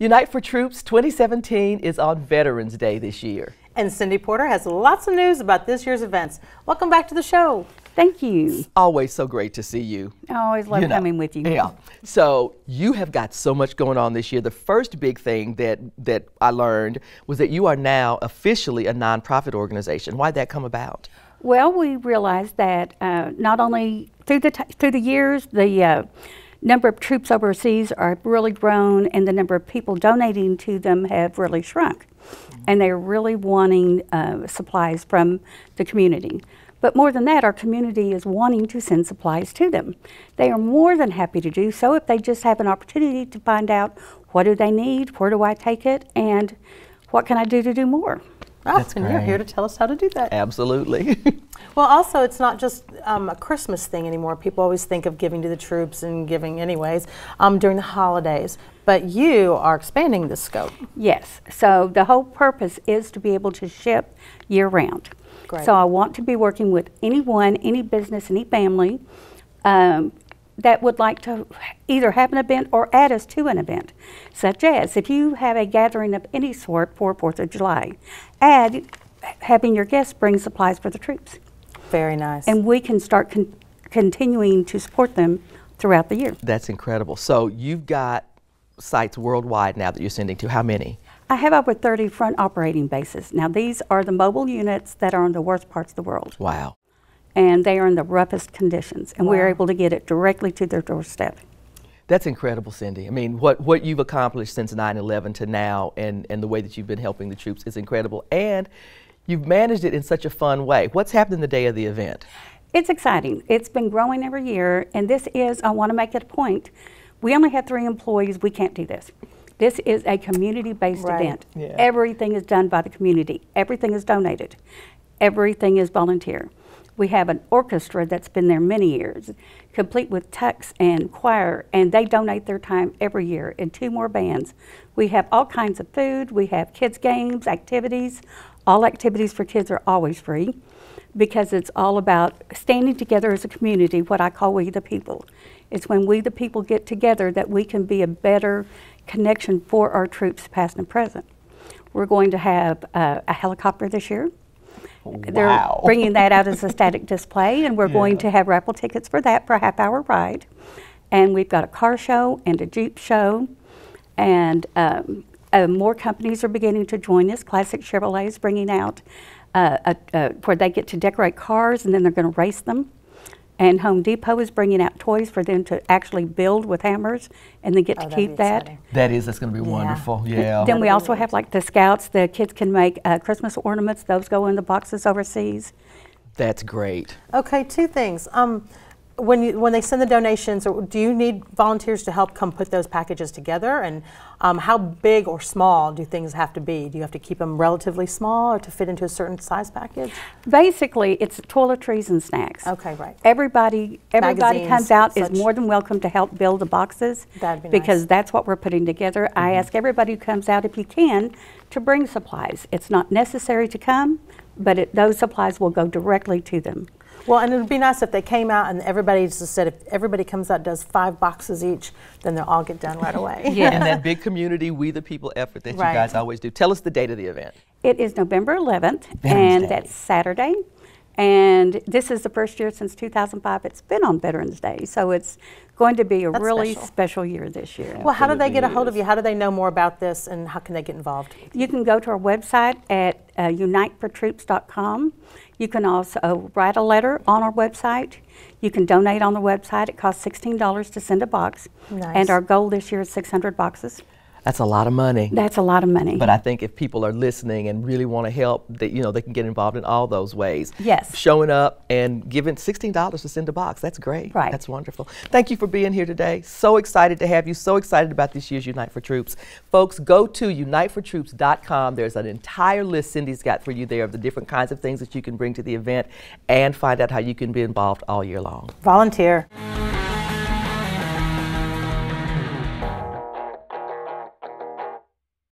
Unite for Troops 2017 is on Veterans Day this year. And Cindy Porter has lots of news about this year's events. Welcome back to the show. Thank you. It's always so great to see you. I always love coming with you. Yeah. So you have got so much going on this year. The first big thing that I learned was that you are now officially a nonprofit organization. Why'd that come about? Well, we realized that not only through the years, the number of troops overseas are really grown, and the number of people donating to them have really shrunk. And they're really wanting supplies from the community. But more than that, our community is wanting to send supplies to them. They are more than happy to do so if they just have an opportunity to find out what do they need, where do I take it, and what can I do to do more. Oh, that's and great. You're here to tell us how to do that. Absolutely. Well, also, it's not just a Christmas thing anymore. People always think of giving to the troops and giving anyways during the holidays. But you are expanding the scope. Yes. So the whole purpose is to be able to ship year-round. Great. So I want to be working with anyone, any business, any family that would like to either have an event or add us to an event, such as if you have a gathering of any sort for 4th of July, add having your guests bring supplies for the troops. Very nice. And we can start continuing to support them throughout the year. That's incredible. So you've got sites worldwide now that you're sending to. How many? I have over 30 front operating bases. Now these are the mobile units that are in the worst parts of the world. Wow. And they are in the roughest conditions, and we're able to get it directly to their doorstep. That's incredible, Cindy. I mean, what you've accomplished since 9/11 to now, and the way that you've been helping the troops is incredible, and you've managed it in such a fun way. What's happening the day of the event? It's exciting. It's been growing every year, and this is, I want to make it a point, we only have 3 employees, we can't do this. This is a community-based event. Yeah. Everything is done by the community. Everything is donated. Everything is volunteer. We have an orchestra that's been there many years, complete with tucks and choir, and they donate their time every year, and 2 more bands. We have all kinds of food. We have kids' games, activities. All activities for kids are always free because it's all about standing together as a community, what I call we the people. It's when we the people get together that we can be a better connection for our troops, past and present. We're going to have a helicopter this year. They're bringing that out as a static display, and we're going to have raffle tickets for that for a half-hour ride. And we've got a car show and a Jeep show, and more companies are beginning to join us. Classic Chevrolet is bringing out where they get to decorate cars, and then they're going to race them. And Home Depot is bringing out toys for them to actually build with hammers, and they get to keep that. Exciting. That's going to be wonderful. Yeah. And then we also have like the Scouts. The kids can make Christmas ornaments. Those go in the boxes overseas. That's great. Okay, 2 things. When they send the donations, do you need volunteers to help come put those packages together? And how big or small do things have to be? Do you have to keep them relatively small or to fit into a certain size package? Basically, it's toiletries and snacks. Okay, right. Everybody comes out is more than welcome to help build the boxes. That'd be nice. Because that's what we're putting together. I ask everybody who comes out, if you can, to bring supplies. It's not necessary to come, but those supplies will go directly to them. Well, and it would be nice if they came out and everybody just said, if everybody comes out does 5 boxes each, then they'll all get done right away. Yeah, and that big community, we the people effort that you guys always do. Tell us the date of the event. It is November 11th, and that's Saturday. And this is the first year since 2005 it's been on Veterans Day, so it's going to be a really special year this year. Well, how do they get a hold of you? How do they know more about this, and how can they get involved? You can go to our website at unitefortroops.com. You can also write a letter on our website. You can donate on the website. It costs $16 to send a box. Nice. And our goal this year is 600 boxes. That's a lot of money. That's a lot of money. But I think if people are listening and really want to help, that they can get involved in all those ways. Yes. Showing up and giving $16 to send a box. That's great. Right. That's wonderful. Thank you for being here today. So excited to have you. So excited about this year's Unite for Troops. Folks, go to unitefortroops.com. There's an entire list Cindy's got for you there of the different kinds of things that you can bring to the event, and find out how you can be involved all year long. Volunteer.